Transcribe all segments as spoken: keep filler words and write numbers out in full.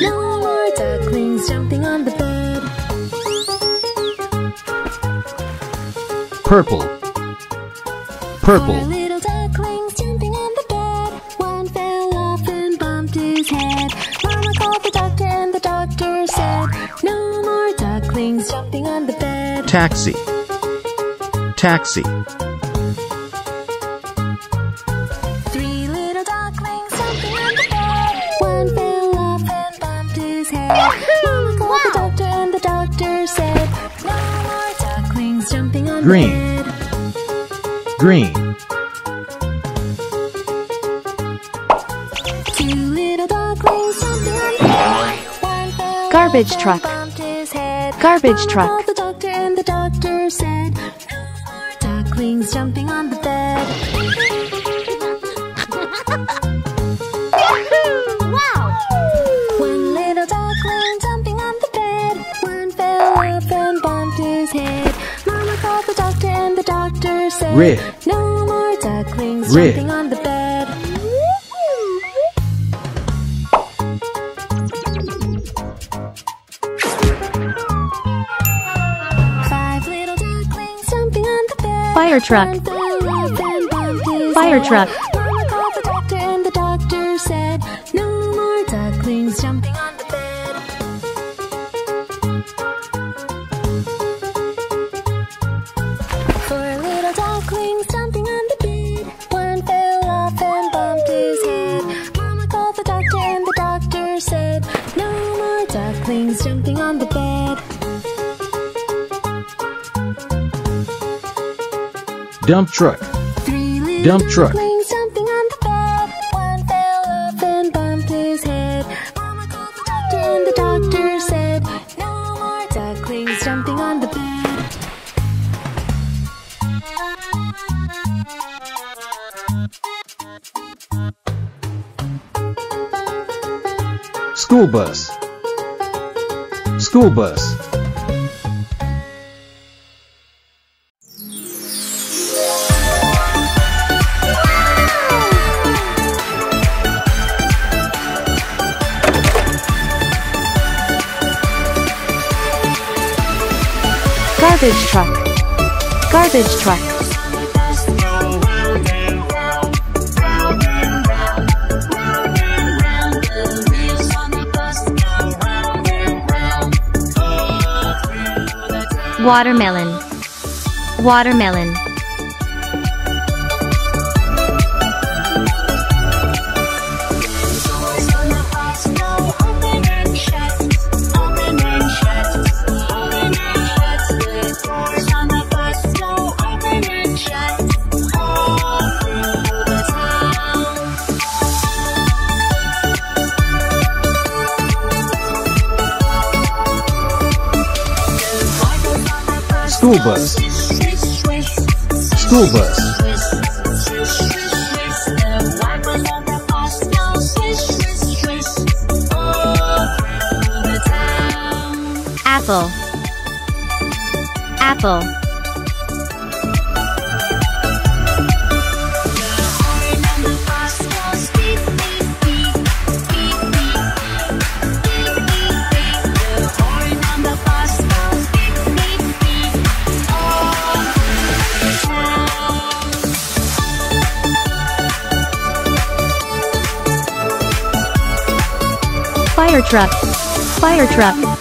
No more ducklings jumping on the bed. Purple, purple. Four little ducklings jumping on the bed. One fell off and bumped his head. Mama called the doctor and the doctor said, no more ducklings jumping on the bed. Taxi, taxi. Green, green. Garbage truck, garbage truck. The doctor and the doctor said, no more ducklings jumping on the bed. Wow! One little duckling jumping on the bed. One fell off and bumped his head. The doctor and the doctor said, Red. No more ducklings Red. Jumping on the bed. Five little ducklings jumping on the bed. Fire truck. Fire truck. Mama called the doctor and the doctor said, no more ducklings jumping on the bed. Jumping on the bed. Dump truck. Three little Dump truck. Jumping on the bed. One fell off and bumped his head. Mama called the doctor and the doctor said, no more ducklings jumping on the bed. School bus. School bus. Garbage truck. Garbage truck. Watermelon, watermelon. School bus. School bus. Apple. Apple. Fire truck, fire truck.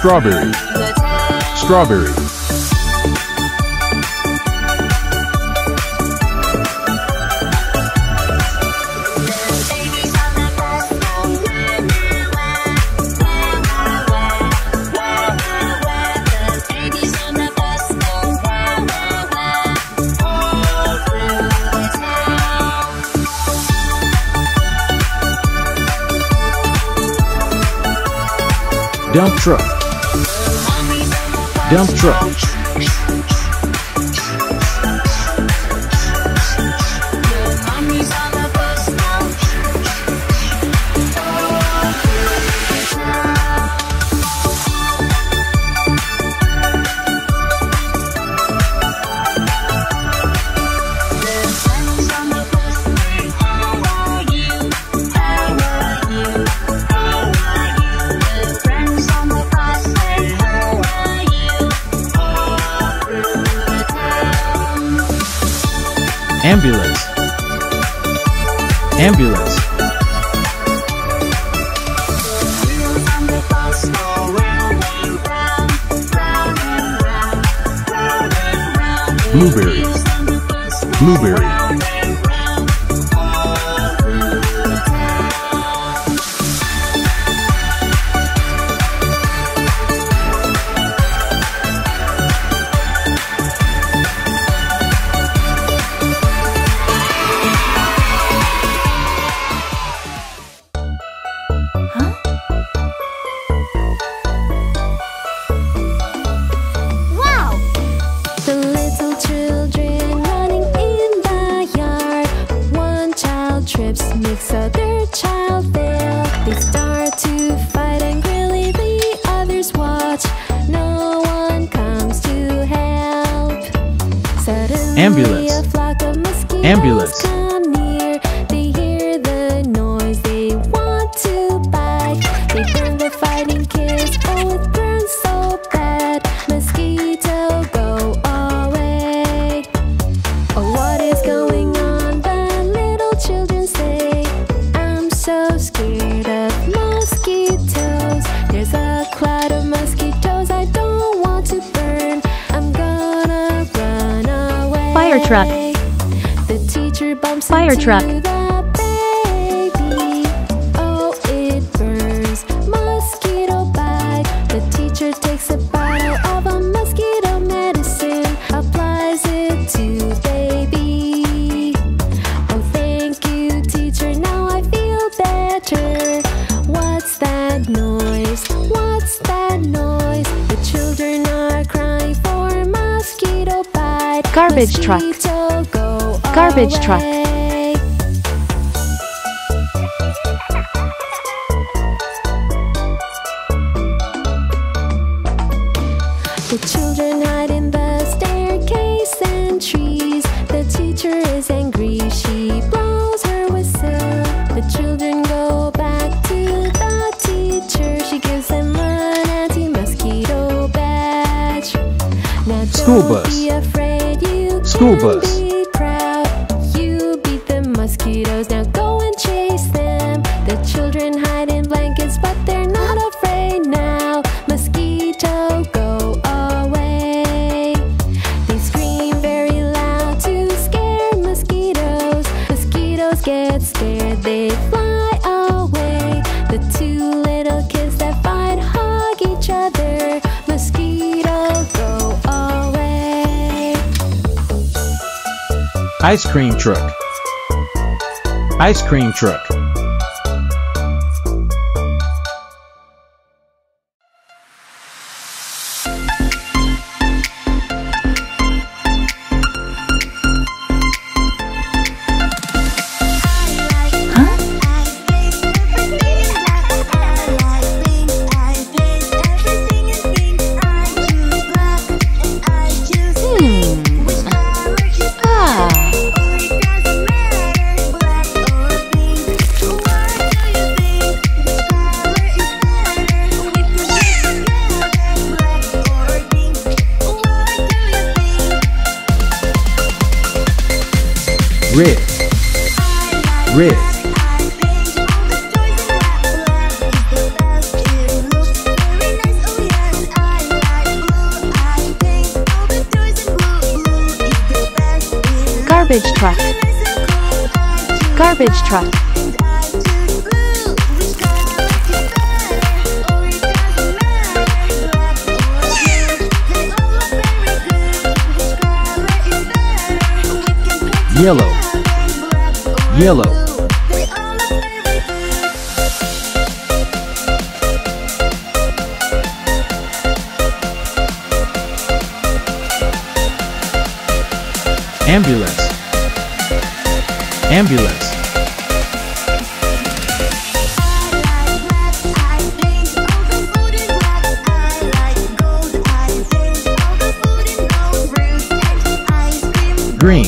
Strawberry, strawberry. Dump truck. Dump truck. Ambulance. Ambulance. Blueberry. Blueberry. Ambulance. Ambulance. Fire truck. The teacher bumps fire truck. Baby. Oh, it burns. Mosquito bite. The teacher takes a bottle of a mosquito medicine, applies it to baby. Oh, thank you, teacher. Now I feel better. What's that noise? What's that noise? The children are crying for a mosquito bite. Garbage truck. Garbage truck. The children hide in the staircase and trees. The teacher is angry. She blows her whistle. The children go back to the teacher. She gives them an anti-mosquito badge. Now school bus. Be afraid. School bus. Be proud. You beat the mosquitoes. Now go and chase them. The children hide in blankets, but they're not afraid now. Mosquito, go away. They scream very loud to scare mosquitoes. Mosquitoes get scared. They fly away. The two little kids that fight hug each other. Mosquito, go away. Ice cream truck. Ice cream truck. Red. Red. Garbage truck. Garbage truck. Yellow. Yellow. Ambulance. Ambulance. Green.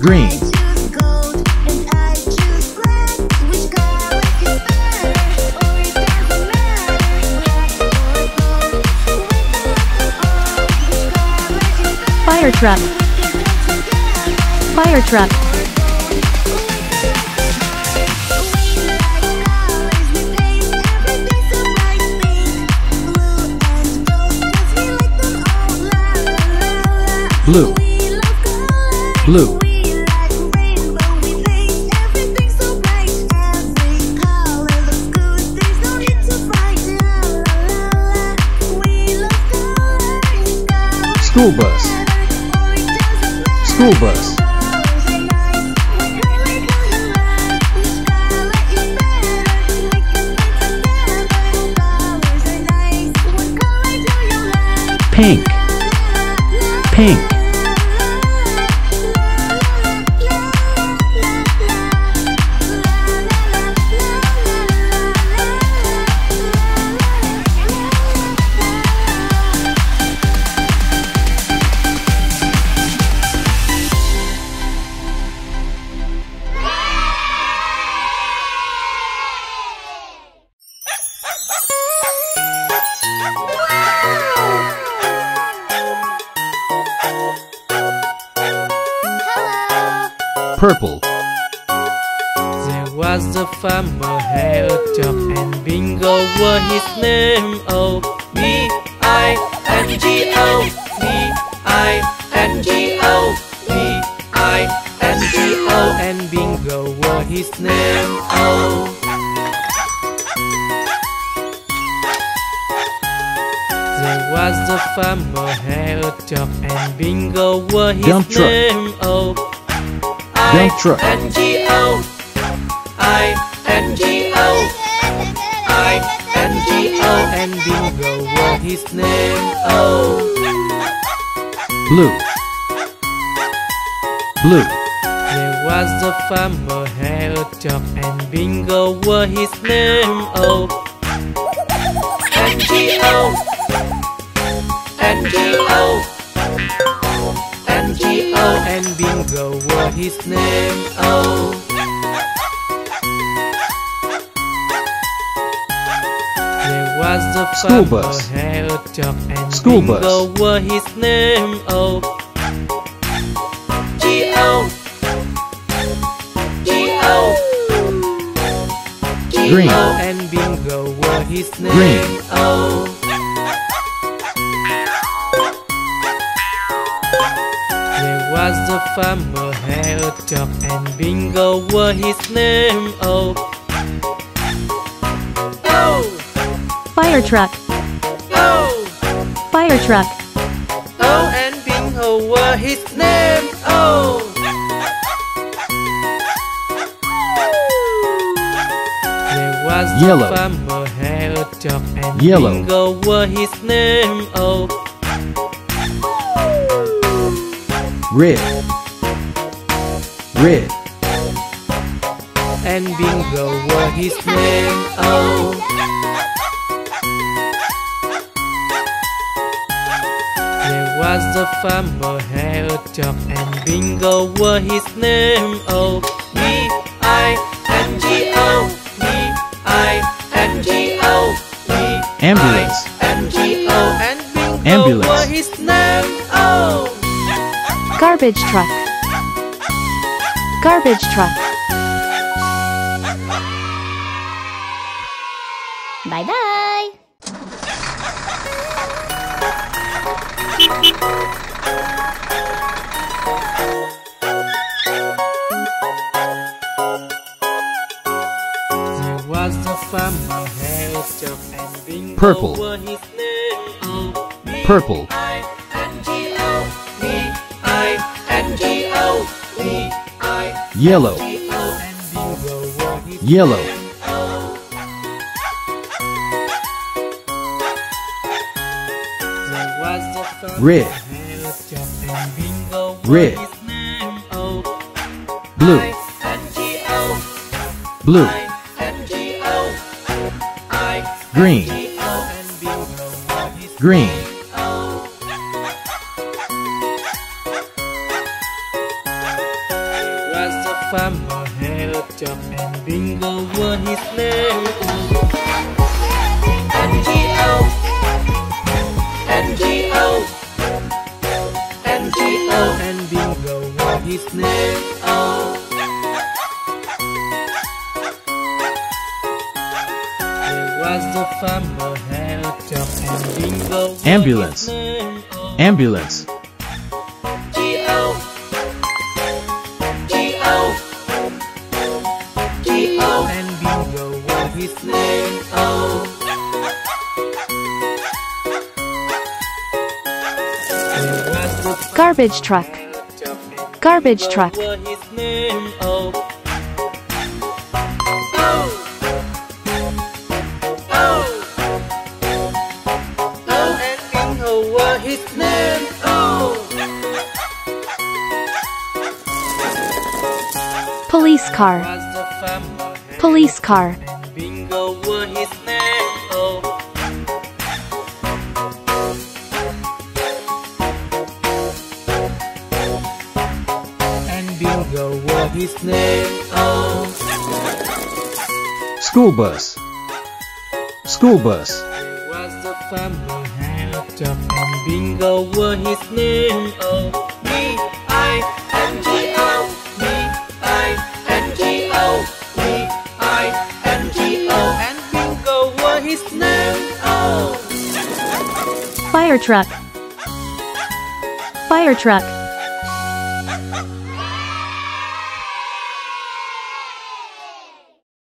Green. Fire truck. fire truck. Blue, blue, school bus, school bus, pink, pink, purple. There was a farmer had a job, and Bingo was his name. Oh, B I N G O, B I N G O, B I N G O, and Bingo was his name. Oh. There was a farmer had a job, and Bingo was his Dump name. Truck. Oh. Dump truck. I N G O, I N G O, I N G O, and Bingo was his name. Oh. Blue, blue. There was a farmer had a job, and Bingo was his name. Oh. N G O, N G O, N G O, and Bingo was his name. Oh. There was a school bus had a job, and school Bingo bus was his name. Oh. G O, G O, G O, and Bingo was his name. Green. Oh. Was a farmer had a job, and Bingo was his name. Oh, oh, fire truck. Oh, fire truck. Oh, and Bingo was his name. Oh. There was Yellow. A farmer had a job, and Yellow. Bingo was his name. Oh. Red, red, and Bingo was his name. Oh. There was a farmer had a job, and Bingo was his name. Oh. B I N G O, B I N G O, ambulance, N G O, and Bingo ambulance was his name. Oh. Garbage truck, garbage truck. Bye bye. There was a farmer had a job, and Bingo purple was his name. Oh, purple. Yellow, yellow. Red, red. Blue, blue. Green, green. Farmer had a job, and Bingo was his name. N G O, N G O, N G O, and Bingo was his name. Ambulance. Ambulance. Garbage truck. Garbage truck. Police car. Police car. His name, oh. School bus. School bus. It was the family hunter, and Bingo was his name, oh. B I N G O, B I N G O, B I N G O, and Bingo was his name, oh. Fire truck. Fire truck.